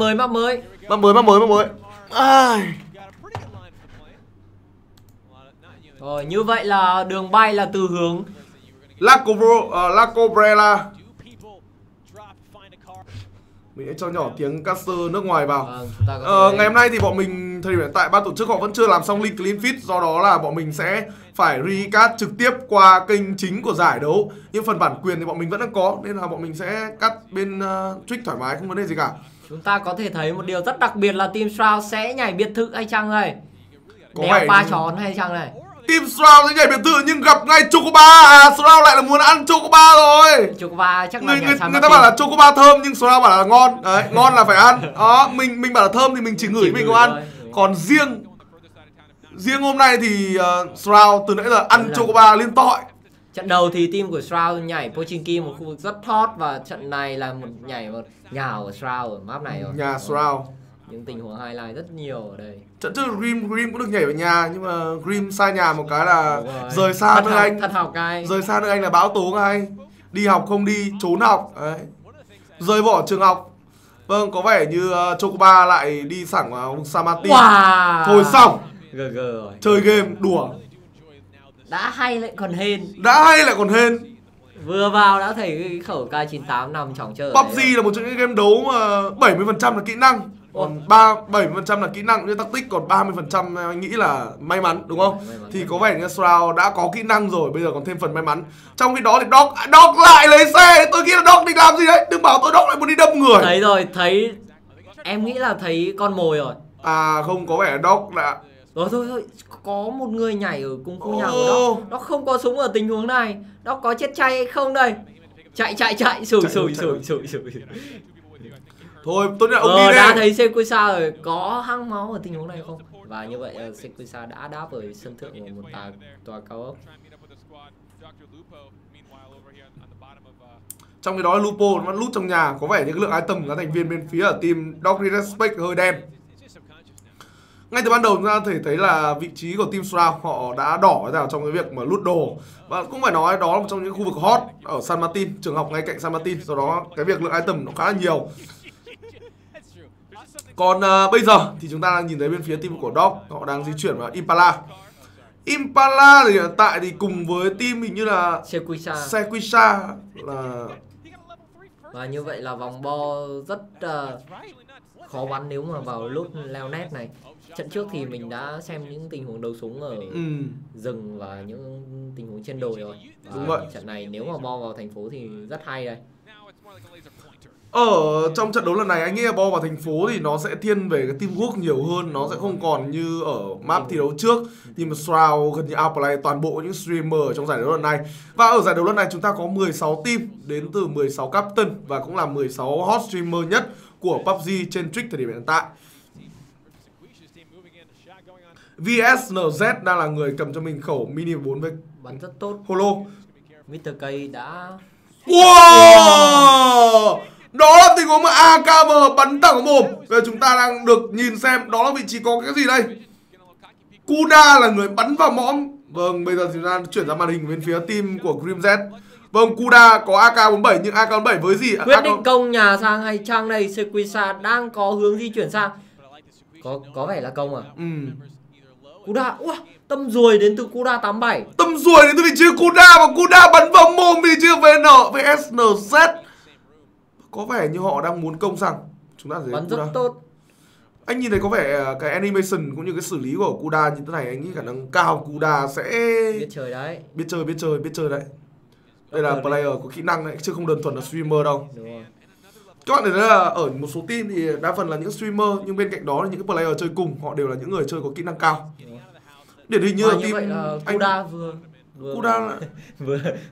mới, map mới. Map mới. Ai. Rồi, như vậy là đường bay là từ hướng La Cobrela. Mình hãy cho nhỏ tiếng caster nước ngoài vào. Ngày hôm nay thì bọn mình, thời điểm hiện tại ban tổ chức họ vẫn chưa làm xong link clean feed. Do đó là bọn mình sẽ phải recast trực tiếp qua kênh chính của giải đấu. Nhưng phần bản quyền thì bọn mình vẫn đang có, nên là bọn mình sẽ cắt bên Twitch thoải mái, không vấn đề gì cả. Chúng ta có thể thấy một điều rất đặc biệt là team Shroud sẽ nhảy biệt thự hay chăng đây? Đeo ba chón hay chăng này? Team Shroud sẽ nhảy biệt thự nhưng gặp ngay Chocoba. À, Shroud lại là muốn ăn Chocoba rồi. Chocoba chắc là người ta bảo là Chocoba thơm nhưng Shroud bảo là ngon. Đấy, ngon là phải ăn. Đó, mình bảo là thơm thì mình chỉ ngửi mình không ăn. Rồi. Còn riêng hôm nay thì Shroud từ nãy giờ ăn Chocoba liên tội. Trận đầu thì team của Shroud nhảy Pochinki, một khu vực rất hot, và trận này là một nhảy một nhà của Shroud ở map này rồi. Nhà Shroud. Những tình huống highlight rất nhiều ở đây. Trận trước Grimmmz cũng được nhảy vào nhà, nhưng mà Grimmmz sai nhà một cái là rời xa nước Anh. Thật học cái. Rời xa nước Anh là bão tố ngay. Đi học không đi, trốn học. Đấy. Rời bỏ trường học. Vâng, có vẻ như Chocoba lại đi sẵn vào vùng San Martin. Wow. Thôi xong. GG rồi. Chơi game đùa. Đã hay lại còn hên. Vừa vào đã thấy cái khẩu K98 nằm chóng chờ. PUBG là một trong những game đấu mà 70% là kỹ năng. Còn 70% là kỹ năng như tactic, còn 30% anh nghĩ là may mắn, đúng không? May mắn, thì có vẻ như Shroud đã có kỹ năng rồi, bây giờ còn thêm phần may mắn. Trong khi đó thì Doc lại lấy xe. Tôi nghĩ là Doc định làm gì đấy? Đừng bảo tôi Doc lại muốn đi đâm người. Thấy rồi, thấy. Em nghĩ là thấy con mồi rồi. À không, có vẻ Doc đã. Rồi thôi, có một người nhảy ở cùng khu nhà của Doc. Doc không có súng ở tình huống này. Doc có chết chay hay không đây? Chạy, sủi. Thôi, tôi nghĩ là ông đi đã đây. Thấy Sequisha rồi, có hăng máu ở tình huống này không? Và như vậy Sequisha đã đáp với sân thượng của một tòa cao ốc. Trong cái đó Lupo vẫn lút trong nhà, có vẻ những lượng item các thành viên bên phía ở team Dr DisRespect hơi đen. Ngay từ ban đầu chúng ta thể thấy là vị trí của team Shroud họ đã đỏ ra trong cái việc mà lút đồ. Và cũng phải nói đó là một trong những khu vực hot ở San Martin, trường học ngay cạnh San Martin. Do đó cái việc lượng item nó khá là nhiều. Còn bây giờ thì chúng ta đang nhìn thấy bên phía team của Doc họ đang di chuyển vào Impala. Impala thì hiện tại thì cùng với team hình như là Sequisha là. Và như vậy là vòng bo rất khó bắn nếu mà vào lúc leo nét này. Trận trước thì mình đã xem những tình huống đấu súng ở rừng và những tình huống trên đồi rồi. Và đúng vậy. Trận này nếu mà bo vào thành phố thì rất hay đây. Ở trong trận đấu lần này anh nghĩ là bo vào thành phố thì nó sẽ thiên về cái teamwork nhiều hơn. Nó sẽ không còn như ở map thi đấu trước. Nhưng mà Shroud gần như outplay toàn bộ những streamer ở trong giải đấu lần này. Và ở giải đấu lần này chúng ta có 16 team đến từ 16 captain. Và cũng là 16 hot streamer nhất của PUBG trên Twitch thời điểm hiện tại. VSNZ đang là người cầm cho mình khẩu mini 4 với bắn rất tốt holo. Mr. K đã. Wow! Đó là tình huống mà AKM bắn thẳng mồm. Và chúng ta đang được nhìn xem đó là vị trí có cái gì đây. CUDA là người bắn vào mõm. Vâng, bây giờ chúng ta chuyển ra màn hình bên phía team của Grimmmz. Vâng, CUDA có AK47 nhưng AK47 với gì? Quyết định công nhà sang hay trang này. Sequisha đang có hướng di chuyển sang. Có vẻ là công à? CUDA, tâm ruồi đến từ CUDA 87. Tâm ruồi đến từ vị trí CUDA và CUDA bắn vào mồm vị trí VSNZ. Có vẻ như họ đang muốn công rằng chúng ta thấy bắn rất tốt. Anh nhìn thấy có vẻ cái animation cũng như cái xử lý của CUDA như thế này, anh nghĩ khả năng cao CUDA sẽ biết chơi đấy. Biết chơi đấy. Đây là player có kỹ năng đấy chứ không đơn thuần là streamer đâu. Các bạn thấy là ở một số team thì đa phần là những streamer, nhưng bên cạnh đó là những cái player chơi cùng họ đều là những người chơi có kỹ năng cao. Điển hình như là team CUDA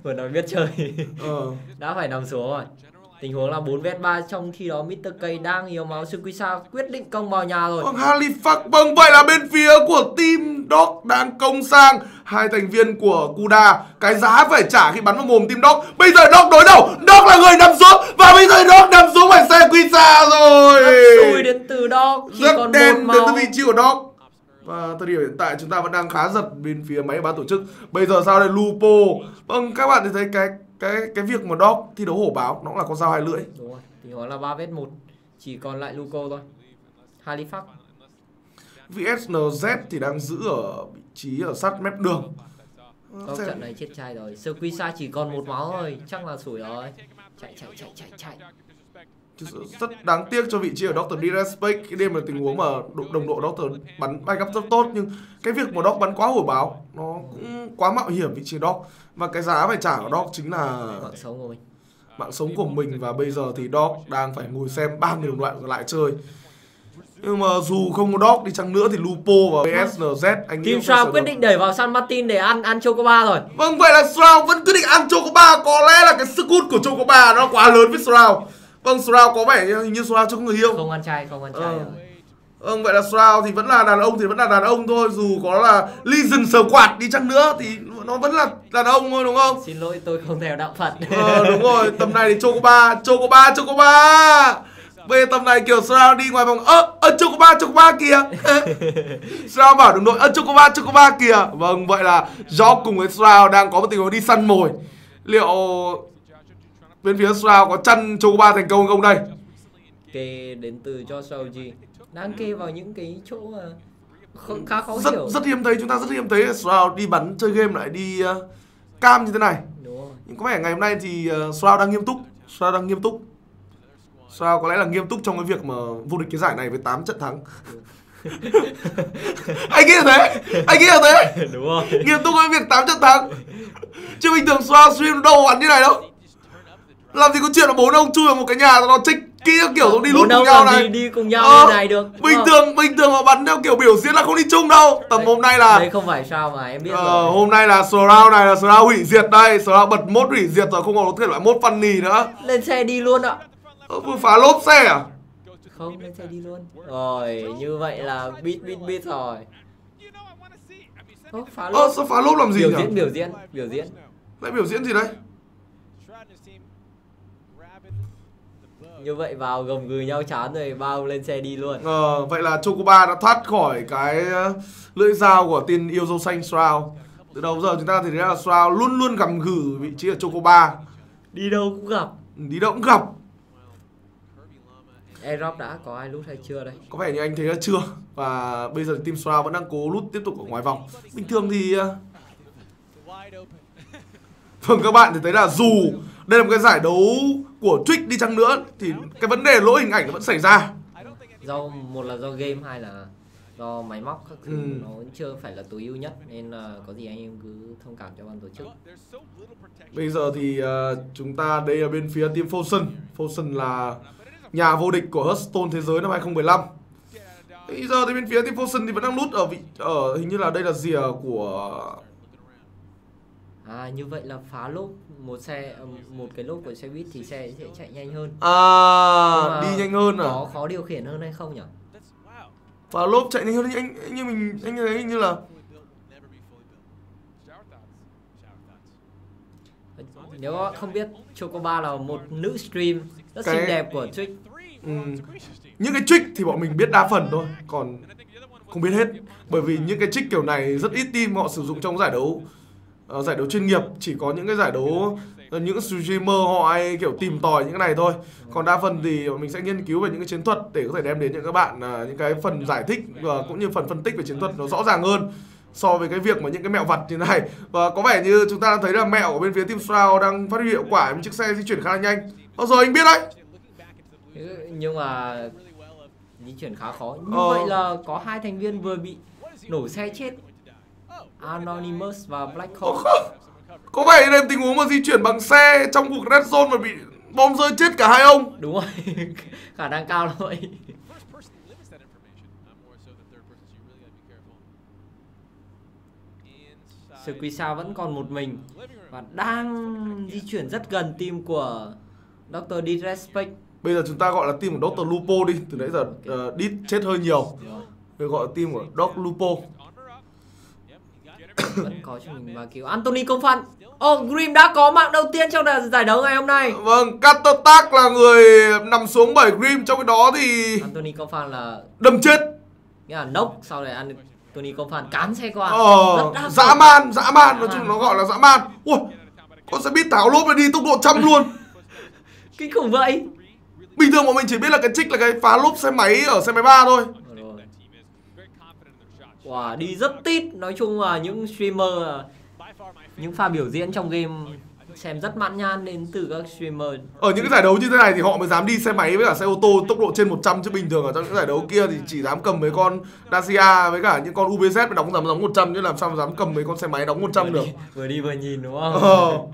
vừa nói biết chơi. Đã phải nằm xuống rồi. Tình huống là 4 vs 3, trong khi đó Mr. K đang yếu máu. Sequisha quyết định công vào nhà rồi. Halifax, vâng, vậy là bên phía của team Doc đang công sang hai thành viên của CUDA. Cái giá phải trả khi bắn vào mồm team Doc. Bây giờ Doc đối đầu, Doc là người nằm xuống. Và bây giờ Doc nằm xuống phải Sequisha rồi. Rất xui đến từ Doc. Rất đen đến từ vị trí của Doc. Và thời điểm hiện tại chúng ta vẫn đang khá giật bên phía máy bán tổ chức. Bây giờ sao đây? Lupo. Vâng, các bạn thì thấy cái việc mà Doc thi đấu hổ báo nó cũng là con dao hai lưỡi. Đúng rồi, thì nó là 3 vs 1. chỉ còn lại Luco thôi. Halifax. VSNZ thì đang giữ ở vị trí ở sát mép đường. Sau trận này chết trai rồi. Sequisha chỉ còn 1 máu thôi, chắc là sủi rồi. Chạy. Rất đáng tiếc cho vị trí ở Dr DisRespect. Cái đêm là tình huống mà đồng đội Doctor bắn bay up rất tốt, nhưng cái việc mà Doc bắn quá hồi báo nó cũng quá mạo hiểm vị trí Doc. Và cái giá phải trả của Doc chính là mạng sống của mình. Và bây giờ thì Doc đang phải ngồi xem 3 người đồng loại còn lại chơi. Nhưng mà dù không có Doc đi chăng nữa thì Lupo và VSNZ anh nghĩ Shroud quyết định đẩy vào San Martin để ăn Chocoba rồi. Vâng, vậy là Shroud vẫn quyết định ăn Chocoba. Có lẽ là cái sức hút của Chocoba nó quá lớn với Shroud. Vâng, Shroud có vẻ như Shroud chưa có người yêu. Không ăn trai rồi. Vâng, vậy là Shroud thì vẫn là đàn ông thôi. Dù có là Legend Squad đi chăng nữa thì nó vẫn là đàn ông thôi, đúng không? Xin lỗi, tôi không theo đạo Phật. Đúng rồi, tầm này thì Chocoba. Về tầm này kiểu Shroud đi ngoài vòng Chocoba kìa. Shroud bảo đồng đội Chocoba kìa. Vâng, vậy là Jock cùng với Shroud đang có một tình huống đi săn mồi. Liệu bên phía Shroud có chăn Chocoba thành công không đây? Kê đến từ cho Shroud gì? Đang kê vào những cái chỗ khá khó hiểu. Rất hiếm thấy, chúng ta rất hiếm thấy Shroud đi bắn chơi game lại đi cam như thế này. Đúng rồi. Nhưng có vẻ ngày hôm nay thì Shroud đang nghiêm túc. Shroud có lẽ là nghiêm túc trong cái việc mà vô địch cái giải này với 8 trận thắng. Anh nghĩ là thế. Đúng rồi. Nghiêm túc với việc 8 trận thắng. Chứ bình thường Shroud stream đâu bắn như này đâu. Làm gì có chuyện là 4 ông chui vào một cái nhà rồi nó check kia kiểu giống đi lút cùng nhau này. Đi cùng nhau như này được. Bình thường họ bắn theo kiểu biểu diễn là không đi chung đâu. Tầm đấy, hôm nay là đấy không phải sao mà em biết rồi. Hôm nay là Shroud này là Shroud hủy diệt đây. Shroud bật mốt hủy diệt rồi, không còn có thể loại mốt funny nữa. Lên xe đi luôn ạ. Vừa phá lốp xe à? Không, lên xe đi luôn. Rồi, như vậy là beat rồi. Ô, phá lốp. Sao phá lốp làm gì nhỉ? Biểu diễn. Lại biểu diễn gì đấy? Như vậy vào gầm gừ nhau chán rồi, bao lên xe đi luôn. Vậy là Chocoba đã thoát khỏi cái lưỡi dao của tiền yêu dâu xanh Shroud. Từ đầu giờ chúng ta thì thấy là Shroud luôn luôn gầm gừ vị trí ở Chocoba. Đi đâu cũng gặp. Airop đã có ai lút hay chưa đây? Có vẻ như anh thấy là chưa. Và bây giờ team Shroud vẫn đang cố lút tiếp tục ở ngoài vòng. Bình thường thì vâng, các bạn thì thấy là dù đây là một cái giải đấu của Twitch đi chăng nữa thì cái vấn đề lỗi hình ảnh vẫn xảy ra. Do một là do game, hai là do máy móc các thứ nó vẫn chưa phải là tối ưu nhất, nên là có gì anh em cứ thông cảm cho ban tổ chức. Bây giờ thì chúng ta đây là bên phía team Fosun. Fosun là nhà vô địch của Hearthstone thế giới năm 2015. Bây giờ thì bên phía team Fosun thì vẫn đang nút ở vị hình như là đây là rìa của như vậy là phá lốp một cái lốp của xe buýt thì xe sẽ chạy nhanh hơn. Đi nhanh hơn à? Có khó điều khiển hơn hay không nhỉ? Phá lốp chạy nhanh hơn anh thấy hình như là nếu không biết Chocoba là một nữ stream rất xinh đẹp của Twitch. Những cái trick thì bọn mình biết đa phần thôi, còn không biết hết, bởi vì những cái trick kiểu này rất ít team họ sử dụng trong giải đấu chuyên nghiệp. Chỉ có những cái giải đấu những streamer họ hay kiểu tìm tòi những cái này thôi, còn đa phần thì mình sẽ nghiên cứu về những cái chiến thuật để có thể đem đến những các bạn những cái phần giải thích và cũng như phần phân tích về chiến thuật nó rõ ràng hơn so với cái việc mà những cái mẹo vặt như này. Và có vẻ như chúng ta đang thấy là mẹo ở bên phía team Shroud đang phát huy hiệu quả, một chiếc xe di chuyển khá là nhanh. Rồi anh biết đấy, nhưng mà di chuyển khá khó. Như vậy là có 2 thành viên vừa bị nổ xe chết, Anonymous và Black Hole. Có vẻ đây là tình huống mà di chuyển bằng xe trong cuộc Red Zone mà bị bom rơi chết cả 2 ông. Đúng rồi, khả năng cao là vậy. Sequisha vẫn còn 1 mình và đang di chuyển rất gần team của Dr DisRespect. Bây giờ chúng ta gọi là team của Dr Lupo đi. Từ nãy giờ Dis chết hơi nhiều, bây gọi là team của Dr Lupo. Vẫn có cho mình 3 kill. Anthony Kongphan. Grim đã có mạng đầu tiên trong giải đấu ngày hôm nay. Vâng, Chocotaco là người nằm xuống bởi Grim. Trong cái đó thì Anthony Kongphan là đâm chết, nghĩa là knock. Sau này Anthony Kongphan cán xe qua. Dã man. Nói chung nó gọi là dã man. Ui, con xe buýt tháo lốp này đi tốc độ 100 luôn. Kinh khủng vậy. Bình thường bọn mình chỉ biết là cái trick là cái phá lốp xe máy ở xe máy ba thôi. Wow, đi rất tít. Nói chung là những streamer, những pha biểu diễn trong game xem rất mãn nhan đến từ các streamer. Ở những cái giải đấu như thế này thì họ mới dám đi xe máy với cả xe ô tô tốc độ trên 100, chứ bình thường ở trong những giải đấu kia thì chỉ dám cầm mấy con Dacia với cả những con UBZ mới đóng 100, chứ làm sao mà dám cầm mấy con xe máy đóng 100 được. Vừa đi vừa nhìn đúng không?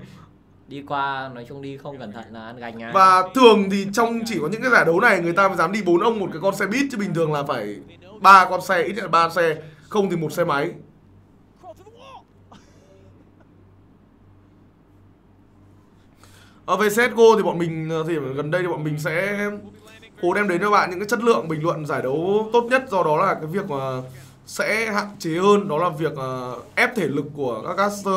Đi qua, nói chung đi không cẩn thận là ăn gành. Và thường thì trong chỉ có những cái giải đấu này người ta mới dám đi 4 ông một cái con xe buýt, chứ bình thường là phải 3 con xe, ít nhất là 3 xe, không thì một xe máy. Ở về CSGO thì bọn mình thì gần đây thì bọn mình sẽ cố đem đến cho bạn những cái chất lượng bình luận giải đấu tốt nhất. Do đó là cái việc mà sẽ hạn chế hơn, đó là việc ép thể lực của các caster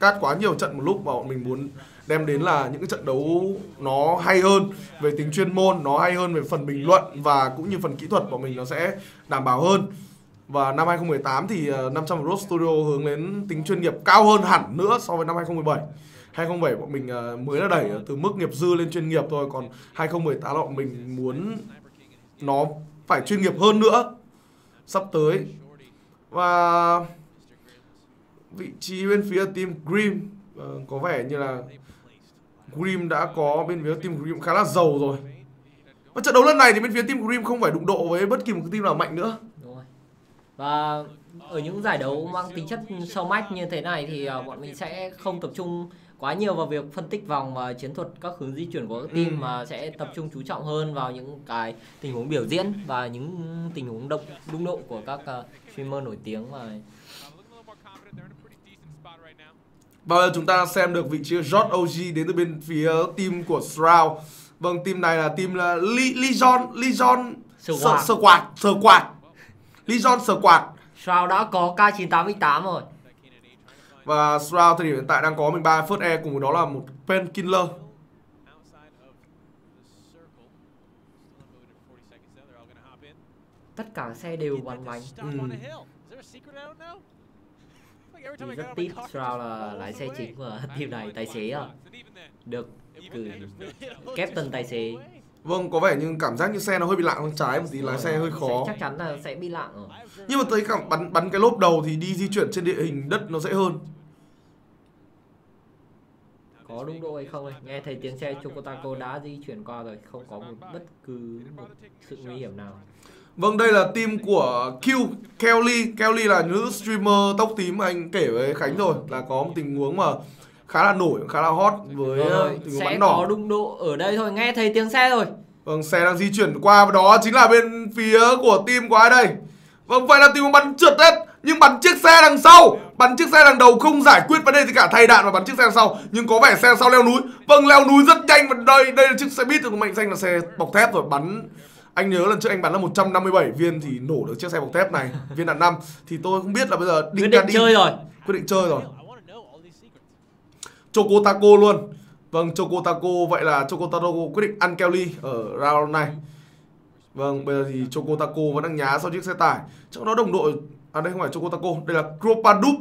cát quá nhiều trận một lúc, và bọn mình muốn đem đến là những cái trận đấu nó hay hơn về tính chuyên môn, nó hay hơn về phần bình luận và cũng như phần kỹ thuật bọn mình nó sẽ đảm bảo hơn. Và năm 2018 thì 500 Road Studio hướng đến tính chuyên nghiệp cao hơn hẳn nữa so với năm 2017. 2017 bọn mình mới là đẩy từ mức nghiệp dư lên chuyên nghiệp thôi, còn 2018 bọn mình muốn nó phải chuyên nghiệp hơn nữa sắp tới. Và vị trí bên phía team Grimm có vẻ như là Grimm đã có bên phía team Grimm khá là giàu rồi. Và trận đấu lần này thì bên phía team Grimm không phải đụng độ với bất kỳ một team nào mạnh nữa. Đúng rồi. Và ở những giải đấu mang tính chất so match như thế này thì bọn mình sẽ không tập trung quá nhiều vào việc phân tích vòng và chiến thuật các hướng di chuyển của các team, mà sẽ tập trung chú trọng hơn vào những cái tình huống biểu diễn và những tình huống đụng độ của các streamer nổi tiếng. Bây giờ chúng ta xem được vị trí George OG đến từ bên phía team của Shroud. Vâng, team này là team là Legion Squad. Shroud đã có K988 rồi. Và Shroud thì hiện tại đang có 13 first air, cùng với đó là một Painkiller. Tất cả xe đều bắn bánh. Thì rất tiếc Shroud là lái xe chính của team này, tài xế à, được cử captain tài xế. Vâng, có vẻ như cảm giác như xe nó hơi bị lạng sang trái một tí, lái xe hơi khó. Chắc chắn là sẽ bị lạng rồi. Nhưng mà tới cảm bắn cái lốp đầu thì đi di chuyển trên địa hình đất nó dễ hơn. Có đúng độ hay không ấy? Nghe thấy tiếng xe Chocotaco đã di chuyển qua rồi, không có bất cứ một sự nguy hiểm nào. Vâng, đây là team của Q, Kelly. Kelly là nữ streamer tóc tím anh kể với Khánh rồi, là có một tình huống mà khá là nổi, khá là hot với tình huống bắn đỏ. Sẽ có đụng độ ở đây thôi, nghe thấy tiếng xe rồi. Vâng, xe đang di chuyển qua và đó chính là bên phía của team của ai đây? Vâng, vậy là team bắn trượt hết, nhưng bắn chiếc xe đằng sau, bắn chiếc xe đằng đầu không giải quyết vấn đề gì cả, thay đạn và bắn chiếc xe đằng sau. Nhưng có vẻ xe đằng sau leo núi. Vâng, leo núi rất nhanh, và đây là chiếc xe buýt của mạnh danh là xe bọc thép rồi bắn. Anh nhớ lần trước anh bắn là 157 viên thì nổ được chiếc xe bọc thép này, viên đạn 5. Thì tôi không biết là bây giờ quyết định chơi rồi. Chocotaco luôn. Vâng, Chocotaco, vậy là Chocotaco quyết định ăn Kelly ở round này. Vâng, bây giờ thì Chocotaco vẫn đang nhá sau chiếc xe tải. Trong đó đồng đội, à đây không phải Chocotaco, đây là CropaDub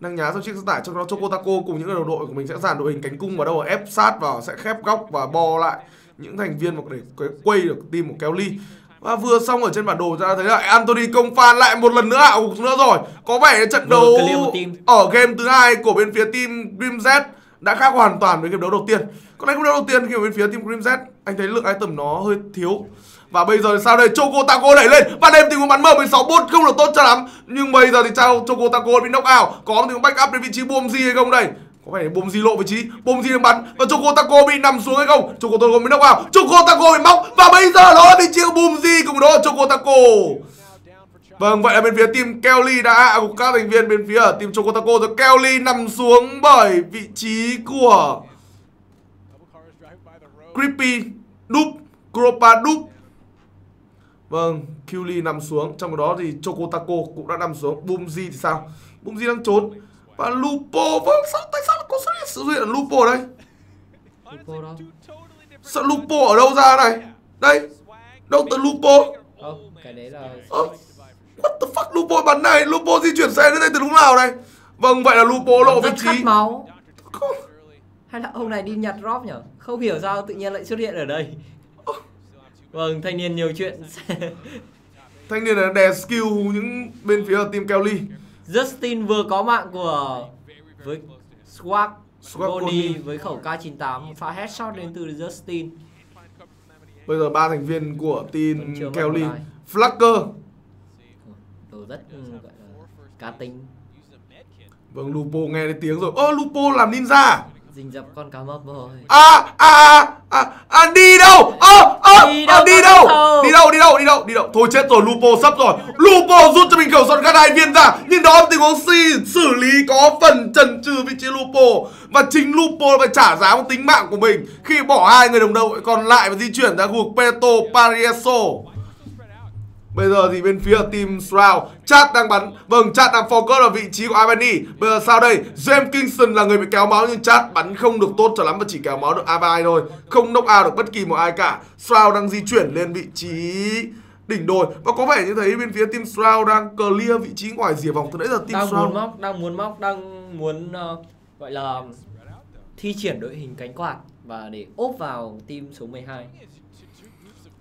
đang nhá sau chiếc xe tải. Trong đó Chocotaco cùng những đồng đội của mình sẽ dàn đội hình cánh cung vào đâu, ép sát vào, sẽ khép góc và bo lại những thành viên để quay được team của Kelly. Và vừa xong ở trên bản đồ ra thấy là Anthony Kongphan lại một lần nữa hạ gục nữa rồi. Có vẻ trận đấu ở game thứ hai của bên phía team Grimmmz đã khác hoàn toàn với game đấu đầu tiên. Còn game đấu đầu tiên khi ở bên phía team Grimmmz anh thấy lượng item nó hơi thiếu. Và bây giờ sao đây? Chocotaco đẩy lên và đem tình huống bắn M16 bot không được tốt cho lắm. Nhưng bây giờ thì sao Chocotaco bị knock out? Có tình huống back up đến vị trí bom gì hay không đây? Có vẻ bom gì lộ vị trí, bom gì đang bắn và Chocotaco bị nằm xuống hay không? Chocotaco bị knock out, Chocotaco bị móc và bây giờ đó là vị trí bom gì cùng đó Chocotaco. Vâng, vậy là bên phía team Kelly đã hạ gục các thành viên bên phía ở team Chocotaco rồi. Kelly nằm xuống bởi vị trí của Creepy Dup, CropaDub. Vâng, Kelly nằm xuống, trong đó thì Chocotaco cũng đã nằm xuống. Bumzy thì sao? Bumzy đang trốn. Và Lupo, vâng, tại sao có sự xuất hiện ở Lupo ở đây? Lupo đâu? Sao Lupo ở đâu ra này? Đây, đâu tới Lupo? Không, cái đấy là... What the fuck, Lupo bắn này, Lupo di chuyển xe đến đây từ lúc nào này? Vâng, vậy là Lupo lộ vị trí. Máu. Hay là ông này đi nhặt drop nhở? Không hiểu sao tự nhiên lại xuất hiện ở đây. Vâng, thanh niên nhiều chuyện. Thanh niên là đè skill những bên phía team Kelly. Justin vừa có mạng của với Swag Bonnie với khẩu K98 phá headshot đến từ Justin. Bây giờ ba thành viên của team Kelly. Flacker đồ rất gọi là cá tính. Vâng, Lupo nghe thấy tiếng rồi. Ơ, Lupo làm ninja. Dình dập con cá mập rồi. Đi đâu? Đi đâu? Thôi chết rồi, Lupo sắp rồi. Lupo rút cho mình khẩu súng K2 viên ra. Nhưng đó tình huống xử lý có phần chần chừ vị trí Lupo. Và chính Lupo phải trả giá một tính mạng của mình khi bỏ hai người đồng đội còn lại và di chuyển ra khu vực Peto Parieso. Bây giờ thì bên phía team Shroud, Chad đang bắn. Vâng, Chad đang focus vào vị trí của Imani. Bây giờ sao đây? James Kingston là người bị kéo máu nhưng Chad bắn không được tốt cho lắm và chỉ kéo máu được Avai thôi, không knock out được bất kỳ một ai cả. Shroud đang di chuyển lên vị trí đỉnh đồi và có vẻ như thấy bên phía team Shroud đang clear vị trí ngoài rìa vòng. Từ nãy giờ team Shroud đang muốn gọi là thi triển đội hình cánh quạt và để ốp vào team số 12.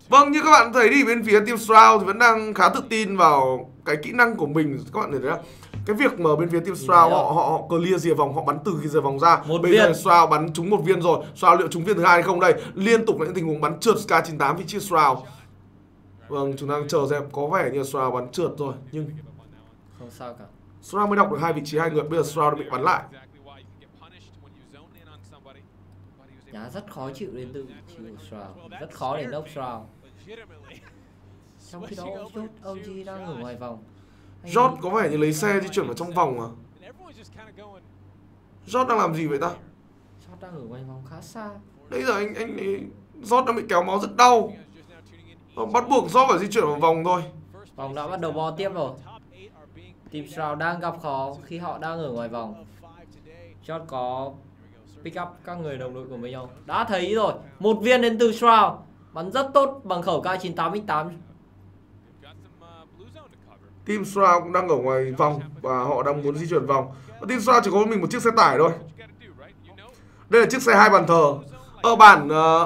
Vâng, như các bạn thấy thì bên phía team Shroud thì vẫn đang khá tự tin vào cái kỹ năng của mình. Các bạn thấy đấy, cái việc mà bên phía team Shroud họ clear rìa vòng, họ bắn từ khi rìa vòng ra. Bây giờ Shroud bắn trúng một viên rồi. Shroud liệu trúng viên thứ hai hay không đây? Liên tục những tình huống bắn trượt K98 vị trí Shroud. Vâng, chúng ta đang chờ xem, có vẻ như Shroud bắn trượt rồi nhưng không sao cả. Shroud mới đọc được hai vị trí hai người. Bây giờ Shroud đã bị bắn lại. Nhá, rất khó chịu đến từ Shroud, rất khó để knock Shroud. Trong khi đó, OG đang ở ngoài vòng. Jot có vẻ như lấy xe di chuyển vào trong vòng à? Jot đang làm gì vậy ta? Jot đang ở ngoài vòng khá xa. Đấy giờ anh Jot đang bị kéo máu rất đau. Bắt buộc Jot phải di chuyển vào vòng thôi. Vòng đã bắt đầu bò tiếp rồi. Team Shroud đang gặp khó khi họ đang ở ngoài vòng. Jot có pick up các người đồng đội của mình không? Đã thấy rồi, một viên đến từ Shroud. Bắn rất tốt bằng khẩu K98X8. Team Shroud cũng đang ở ngoài vòng và họ đang muốn di chuyển vòng. Và team Shroud chỉ có mình một chiếc xe tải thôi. Đây là chiếc xe hai bàn thờ.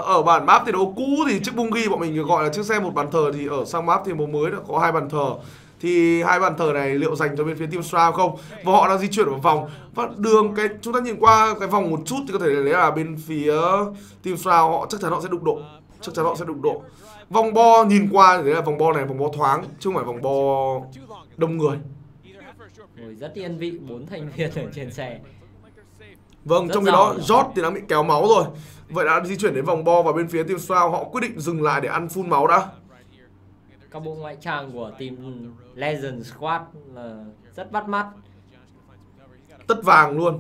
Ở bản map thi đấu cũ thì chiếc bung ghi bọn mình gọi là chiếc xe một bàn thờ, thì ở sang map thi đấu mới đã có hai bàn thờ. Thì hai bàn thờ này liệu dành cho bên phía team Shroud không? Và họ đang di chuyển vào vòng. Và đường cái chúng ta nhìn qua cái vòng một chút thì có thể thấy là bên phía team Shroud họ chắc chắn họ sẽ đụng độ. Vòng bo nhìn qua thì thấy là vòng bo này vòng bo thoáng chứ không phải vòng bo đông người. Rất yên vị, 4 thành viên ở trên xe. Vâng, trong khi đó Jot thì đã bị kéo máu rồi. Vậy đã di chuyển đến vòng bo và bên phía team Shroud họ quyết định dừng lại để ăn full máu đã. Các bộ ngoại trang của team Legend Squad là rất bắt mắt. Tất vàng luôn.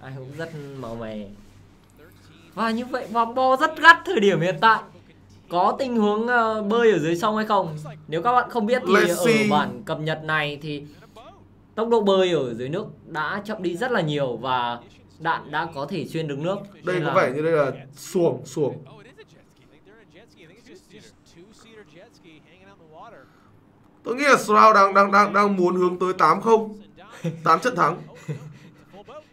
Ai cũng rất màu mè. Và như vậy vòng bo rất gắt thời điểm hiện tại. Có tình huống bơi ở dưới sông hay không? Nếu các bạn không biết thì ở bản cập nhật này thì tốc độ bơi ở dưới nước đã chậm đi rất là nhiều và đạn đã có thể xuyên được nước. Đây có vẻ như đây là xuồng. Tôi nghĩ là Shroud đang muốn hướng tới 8 trận thắng.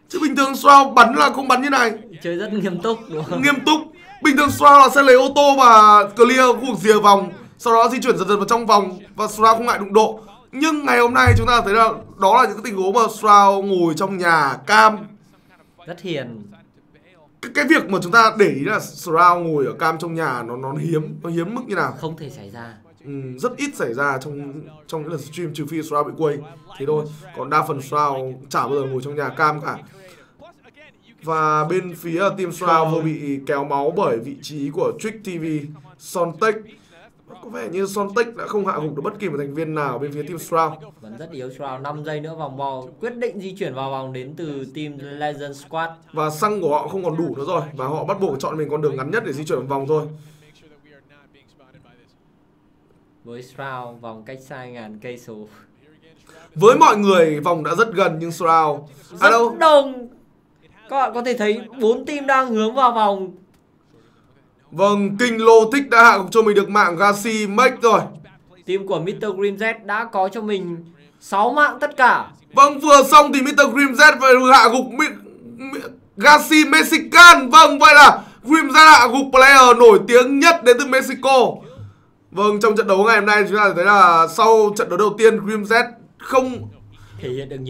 Chứ bình thường Shroud bắn là không bắn như này. Chơi rất nghiêm túc đúng không? Nghiêm túc. Bình thường Shroud là sẽ lấy ô tô và clear khu vực rìa vòng, sau đó di chuyển dần dần vào trong vòng và Shroud không ngại đụng độ. Nhưng ngày hôm nay chúng ta thấy là đó là những cái tình huống mà Shroud ngồi trong nhà cam. Rất hiền. Cái việc mà chúng ta để ý là Shroud ngồi ở cam trong nhà nó hiếm mức như nào. Không thể xảy ra. Rất ít xảy ra trong những lần stream, trừ phi Shroud bị quay thế thôi. Còn đa phần Shroud chả bao giờ ngồi trong nhà cam cả. Và bên phía team Shroud vừa bị kéo máu bởi vị trí của Trick TV, Son Tech. Có vẻ như Son Tech đã không hạ gục được bất kỳ một thành viên nào bên phía team Shroud. Vẫn rất yếu Shroud, 5 giây nữa vòng bò quyết định di chuyển vào vòng đến từ team Legend Squad. Và xăng của họ không còn đủ nữa rồi và họ bắt buộc chọn mình con đường ngắn nhất để di chuyển vào vòng thôi. Với Shroud vòng cách xa ngàn cây số. Với mọi người vòng đã rất gần nhưng Shroud rất đông. Các bạn có thể thấy 4 team đang hướng vào vòng. Vâng, King Logic đã hạ cho mình được mạng Gashi Make rồi. Team của Mr. Grimmmz đã có cho mình 6 mạng tất cả. Vâng, vừa xong thì Mr. Grimmmz và hạ gục Gashi Mexican. Vâng, vậy là Grimmmz ra đạo gục player nổi tiếng nhất đến từ Mexico. Vâng, trong trận đấu ngày hôm nay chúng ta thấy là sau trận đấu đầu tiên Grimmmz không thể hiện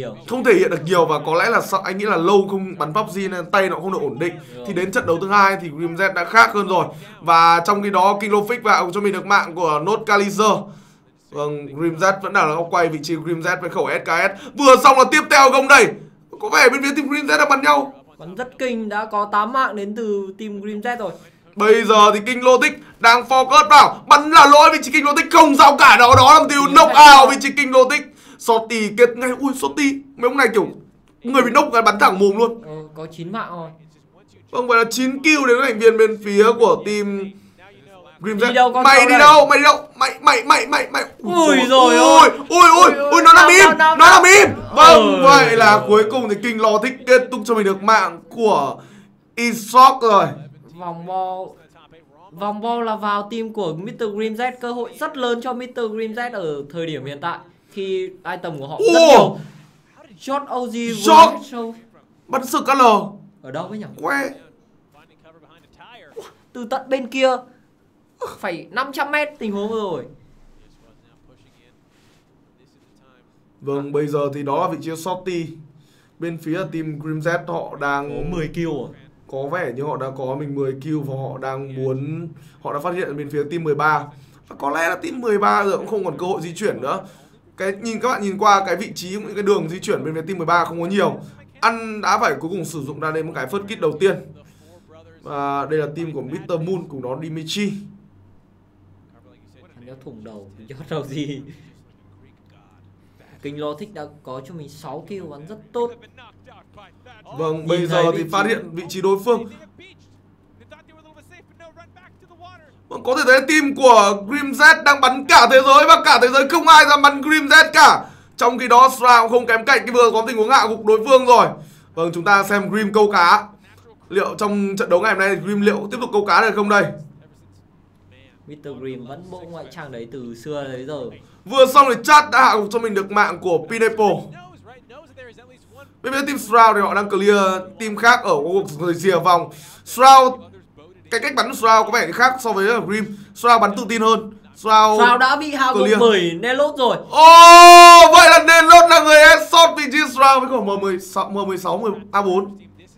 được nhiều và có lẽ là anh nghĩ là lâu không bắn PUBG nên tay nó không được ổn định. Thì đến trận đấu thứ hai thì Grimmmz đã khác hơn rồi. Và trong khi đó Kilofix vào cho mình được mạng của Nốt Calizer. Vâng, Grimmmz vẫn đang là góc quay vị trí Grimmmz với khẩu SKS. Vừa xong là tiếp theo gông đẩy. Có vẻ bên phía team Grimmmz đang bắn nhau. Bắn rất kinh, đã có 8 mạng đến từ team Grimmmz rồi. Bây giờ thì King Logic đang focus vào. Bắn là lỗi vị trí King Logic không sao cả, đó là tiêu knock out vị trí King Logic. Shorty kết ngay, ui Shorty, mấy ông này kiểu người bị knock bắn thẳng mồm luôn. Có 9 mạng rồi. Vâng, vậy là 9 kill đến thành viên bên phía của team Grimmmz. Mày đi đâu? Ui rồi ôi nó đang im. Vâng, vậy là cuối cùng thì King Logic kết thúc cho mình được mạng của Esoc rồi. Vòng bo là vào team của Mr. Grimmmz, cơ hội rất lớn cho Mr. Grimmmz ở thời điểm hiện tại khi item của họ rất nhiều. Shot OG vừa bắn sực KL. Ở đâu ấy nhỉ? Từ tận bên kia phải 500 m tình huống rồi. Vâng, bây giờ thì đó là vị trí Shorty. Bên phía team Grimmmz họ đang có 10 kill rồi. Có vẻ như họ đã có mình 10 kill và họ đang muốn... Họ đã phát hiện bên phía team 13. Và có lẽ là team 13 giờ cũng không còn cơ hội di chuyển nữa. Các bạn nhìn qua cái vị trí, những cái đường di chuyển bên phía team 13 không có nhiều. Ăn đã phải cuối cùng sử dụng ra đến một cái first kit đầu tiên. Và đây là team của Mr. Moon cùng đó Dimitri. Hắn đeo thủng đầu, chứ đâu gì. King Logic đã có cho mình 6 kill bắn rất tốt. Vâng, nhìn bây giờ thì phát hiện vị trí đối phương. Vâng, có thể thấy team của Grimmmz đang bắn cả thế giới và cả thế giới không ai dám bắn Grimmmz cả. Trong khi đó Shroud không kém cạnh cái vừa có tình huống hạ gục đối phương rồi. Vâng, chúng ta xem Grimm câu cá. Liệu trong trận đấu ngày hôm nay Grimm liệu tiếp tục câu cá được không đây? Mr. Grimm vẫn bộ ngoại trang đấy từ xưa đến giờ. Vừa xong thì Chad đã hạ gục cho mình được mạng của Pineapple. Bên phía team Shroud thì họ đang clear team khác ở khu vực rìa vòng. Shroud, cái cách bắn của Shroud có vẻ khác so với Grimm. Shroud bắn tự tin hơn. Shroud đã bị hạ gục bởi Nerloth rồi. Vậy là Nerloth là người headshot vị trí Shroud với khẩu M16 A4.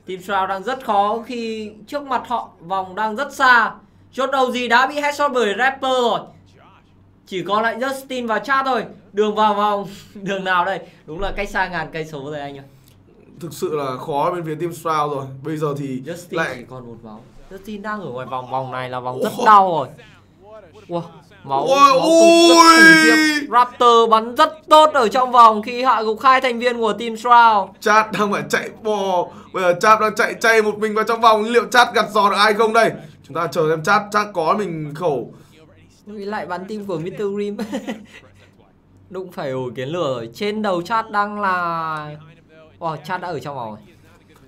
Team Shroud đang rất khó khi trước mặt họ vòng đang rất xa. Chốt đầu gì đã bị headshot bởi Raptor rồi. Chỉ còn lại Justin và Chad thôi. Đường vào vòng đường nào đây? Đúng là cách xa ngàn cây số rồi anh ạ. Thực sự là khó bên phía team Shroud rồi. Bây giờ thì Justin lại chỉ còn một máu. Justin đang ở ngoài vòng, vòng này là vòng rất đau rồi. Wow, máu tụt. Raptor bắn rất tốt ở trong vòng khi hạ gục 2 thành viên của team Shroud. Chad đang phải chạy bò. Bây giờ Chad đang chạy chay một mình vào trong vòng. Liệu Chad gặt giò được ai không đây? Chúng ta chờ xem Chad có mình khẩu. Lại bắn team của Mr. Grimm. Đụng phải ổ kiến lửa rồi. Trên đầu Chad đang là... Chad đã ở trong vòng rồi.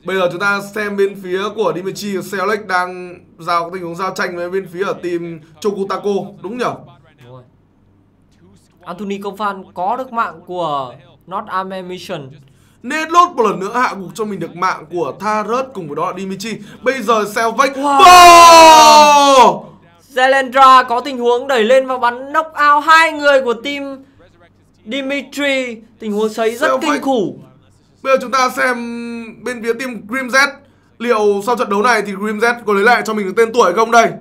Bây giờ chúng ta xem bên phía của Dimitri. Cellet đang giao tình huống giao tranh với bên phía ở team Chocotaco. Đúng nhỉ? Đúng rồi. Anthony Kongphan có được mạng của Not Armed Mission. Nerloth một lần nữa hạ gục cho mình được mạng của Tharus cùng với đó là Dimitri. Bây giờ Cellet Zelendra có tình huống đẩy lên và bắn knock out 2 người của team Dimitri. Tình huống sấy rất kinh khủng. Bây giờ chúng ta xem bên phía team Grimmmz. Liệu sau trận đấu này thì Grimmmz có lấy lại cho mình được tên tuổi không đây?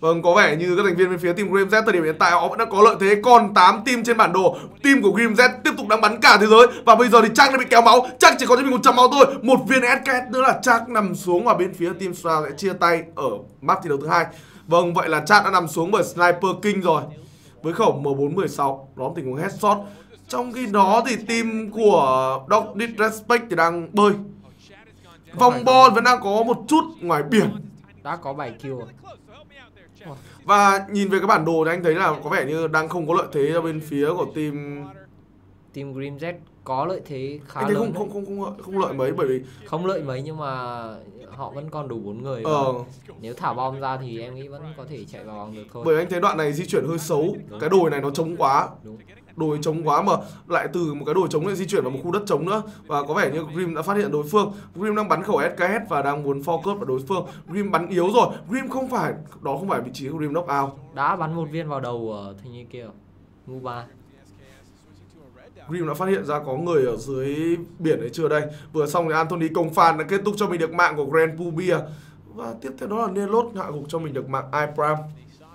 Vâng, có vẻ như các thành viên bên phía team Grimmmz thời điểm hiện tại họ vẫn đang có lợi thế. Còn 8 team trên bản đồ. Team của Grimmmz tiếp tục đang bắn cả thế giới. Và bây giờ thì Chad đã bị kéo máu. Chad chỉ có cho mình 100 máu thôi. Một viên SKS nữa là Chad nằm xuống. Và bên phía team Shroud sẽ chia tay ở map thi đấu thứ 2. Vâng, vậy là Chad đã nằm xuống bởi Sniper King rồi. Với khẩu M4-16. Đó là tình huống headshot. Trong khi đó thì team của Dr DisRespect thì đang bơi. Vòng bo vẫn đang có một chút ngoài biển. Đã có 7 kill rồi. Và nhìn về cái bản đồ thì anh thấy là có vẻ như đang không có lợi thế cho bên phía của team team Grimmmz có lợi thế khá lớn. Không lợi mấy, bởi vì không lợi mấy nhưng mà họ vẫn còn đủ 4 người. Nếu thả bom ra thì em nghĩ vẫn có thể chạy vào vòng được thôi. Bởi anh thấy đoạn này di chuyển hơi xấu. Đúng. Cái đồi này nó trống quá. Đúng. Đồi trống quá mà lại từ một cái đồi trống lại di chuyển vào một khu đất trống nữa, và có vẻ như Grimmmz đã phát hiện đối phương. Grimmmz đang bắn khẩu SKS và đang muốn focus vào đối phương. Grimmmz bắn yếu rồi. Grimmmz không phải vị trí của Grimmmz knock out. Đã bắn một viên vào đầu ở thanh niên kia. Muba. Grimmmz đã phát hiện ra có người ở dưới biển ấy chưa đây. Vừa xong thì Anthony Kongphan đã kết thúc cho mình được mạng của Grand Pubia. Và tiếp theo đó là Nerloth hạ gục cho mình được mạng Ipram.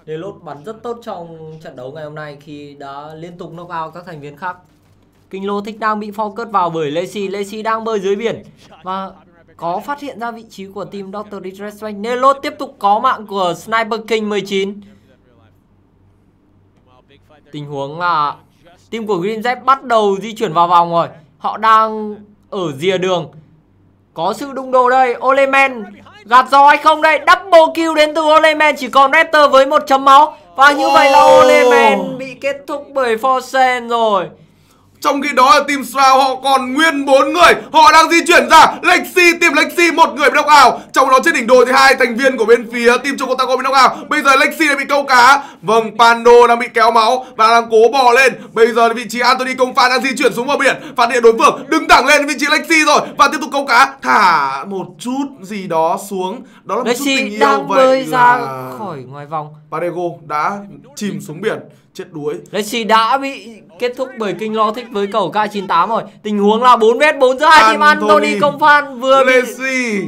Nerloth bắn rất tốt trong trận đấu ngày hôm nay khi đã liên tục knock out các thành viên khác. Kinh Lô Thích đang bị focus vào bởi Lexi. Lexi đang bơi dưới biển và có phát hiện ra vị trí của team Dr DisRespect. Nerloth tiếp tục có mạng của Sniper King 19. Tình huống là team của Grimmmz bắt đầu di chuyển vào vòng rồi. Họ đang ở rìa đường. Có sự đụng độ đây. Oleman gạt gió hay không đây? Double kill đến từ Oleman. Chỉ còn Raptor với 1 chấm máu. Và như vậy là Oleman bị kết thúc bởi Forsen rồi. Trong khi đó là team Shroud họ còn nguyên 4 người. Họ đang di chuyển ra. Lexi, team Lexi 1 người bị knock out. Trong đó trên đỉnh đồi thì 2 thành viên của bên phía team Chocotaco bị knock out. Bây giờ Lexi đã bị câu cá. Vâng, Pando đang bị kéo máu và đang cố bò lên. Bây giờ vị trí Anthony Kongphan đang di chuyển xuống vào biển, phát hiện đối phương đứng thẳng lên vị trí Lexi rồi và tiếp tục câu cá. Thả một chút gì đó xuống. Đó là một chút tình yêu đang bơi ra khỏi ngoài vòng. Padego đã chìm xuống biển. Chết đuối. Lexi đã bị kết thúc bởi Kinh Lo Thích với cầu K98 rồi. Tình huống là 4v4 giữa hai team. Anthony Kongphan vừa Lexi.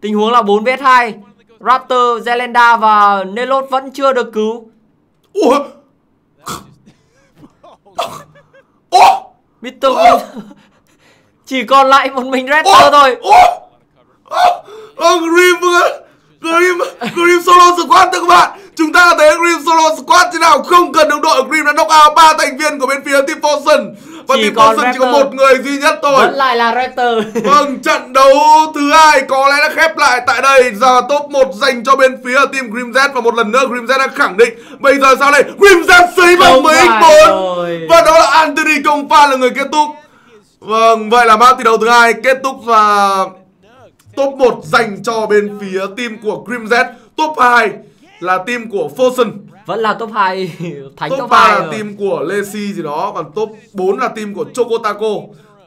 Tình huống là 4v2. Raptor, Zelenda và Nerloth vẫn chưa được cứu. Ủa? Ủa? Chỉ còn lại một mình Raptor thôi. Grim solo squad các bạn. Chúng ta thấy Grim solo squad thế nào. Không cần đồng đội, Grim đã knock out 3 thành viên của bên phía team Fosun. Và team Fosun chỉ có 1 người duy nhất thôi. Vẫn lại là Raptor. Vâng, trận đấu thứ 2 có lẽ đã khép lại tại đây. Giờ top 1 dành cho bên phía team Grimmmz. Và một lần nữa Grimmmz đã khẳng định. Bây giờ sao đây? Grimmmz xây bằng 10x4. Và đó là Anthony Kongphan là người kết thúc. Vâng, vậy là map thi đấu thứ 2 kết thúc và top 1 dành cho bên phía team của Grimmmz. Top 2 là team của Fosun. Vẫn là top 2. Thánh top 3 là team của Lexi gì đó. Còn top 4 là team của Chocotaco.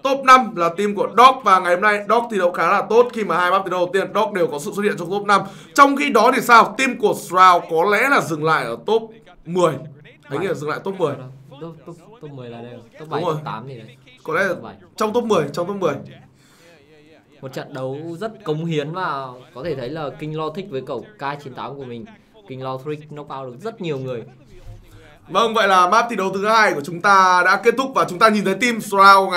Top 5 là team của Doc. Và ngày hôm nay Doc thi đấu khá là tốt khi mà 2 map thi đấu đầu tiên Doc đều có sự xuất hiện trong top 5. Trong khi đó thì sao? Team của Shroud có lẽ là dừng lại ở top 10. Anh nghĩ là dừng lại top 10. Top 10 là đây. Top 7, top 8 thì đấy. Có lẽ là trong top 10, trong top 10. Một trận đấu rất cống hiến và có thể thấy là King Logic với cầu K98 của mình. King Logic knock out được rất nhiều người. Vâng, vậy là map thi đấu thứ 2 của chúng ta đã kết thúc và chúng ta nhìn thấy team Shroud